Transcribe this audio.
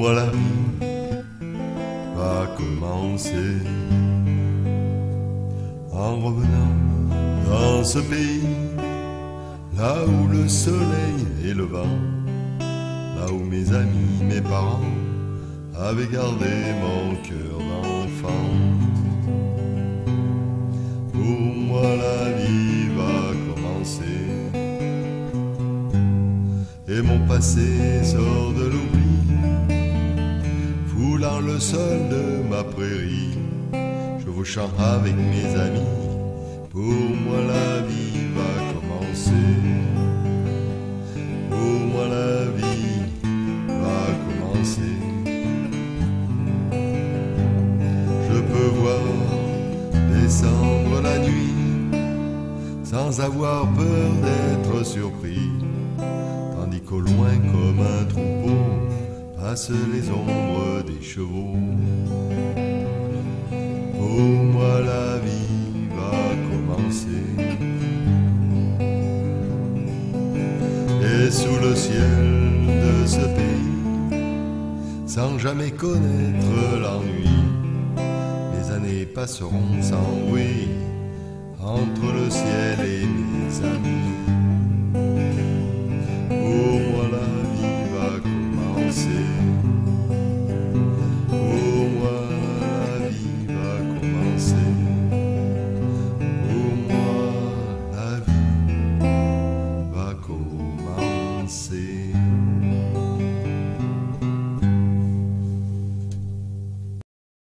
moi la vie va commencer. En revenant dans ce pays, là où le soleil et le vent, là où mes amis, mes parents avaient gardé mon cœur d'enfant. Pour moi la vie va commencer, et mon passé sort de l'oubli, foulant le sol de ma prairie. Je vous chante avec mes amis, pour moi la vie va commencer. Pour moi la vie va commencer. Je peux voir descendre la nuit sans avoir peur d'être surpris, tandis qu'au loin comme un troupeau passent les ombres des chevaux. Pour moi la vie va commencer. Et sous le ciel de ce pays, sans jamais connaître l'ennui, les années passeront sans bruit entre le ciel et mes amis.